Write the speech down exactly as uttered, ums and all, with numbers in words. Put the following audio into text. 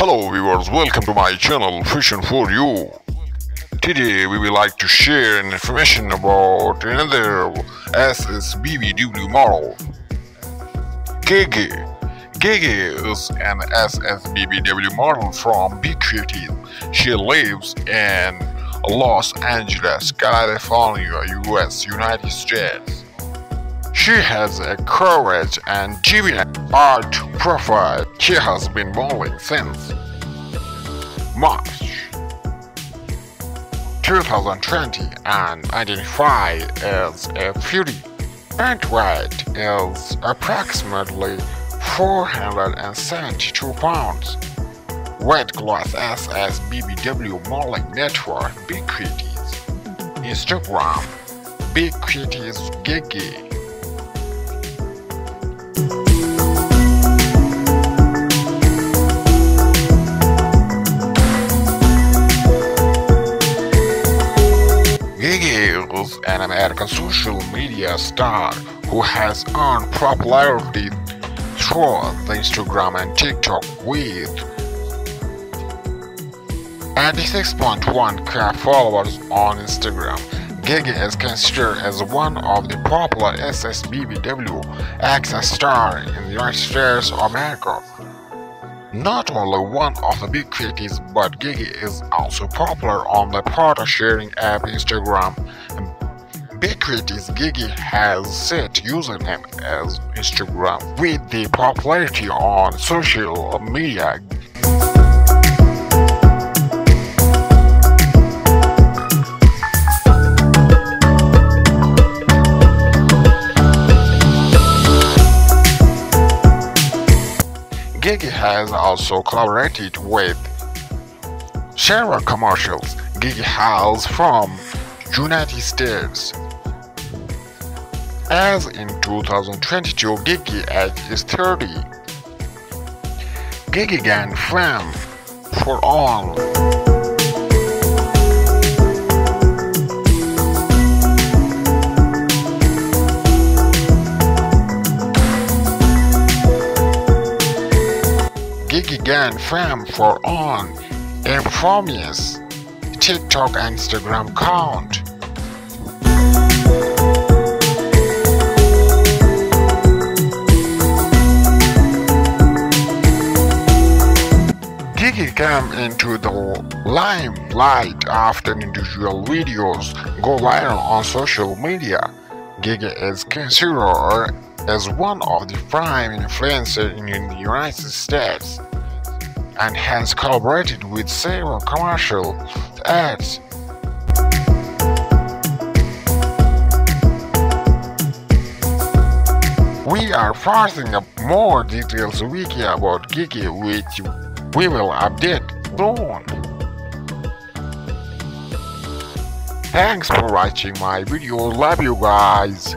Hello viewers, welcome to my channel Fishing for You. Today we would like to share information about another S S B B W model, Gigi. Gigi is an S S B B W model from Bigcutie. She lives in Los Angeles, California, U S, United States. She has a courage and genuine art profile. She has been modeling since March two thousand twenty and identified as a foodie. Height weight is approximately four hundred seventy-two pounds. Weight class S S B B W modeling network Bigcutie's. Instagram Bigcutie's Gigi. Is an American social media star who has earned popularity through the Instagram and TikTok with eighty-six point one K followers on Instagram. Gigi is considered as one of the popular S S B B W action stars in the United States of America. Not only one of the Bigcutie's, but Gigi is also popular on the photo sharing app Instagram. Bigcutie's Gigi has set username as Instagram with the popularity on social media. Gigi has also collaborated with several commercials. Gigi hails from United States. As in two thousand twenty-two, Gigi at age thirty. Gigi gained fame for all. Gigi gained fame for on infamous TikTok and Instagram account. Gigi came into the limelight after individual videos go viral on social media. Gigi is considered as one of the prime influencers in the United States and has collaborated with several commercial ads. We are posting a more details wiki about Gigi, which we will update soon. Thanks for watching my video. Love you guys.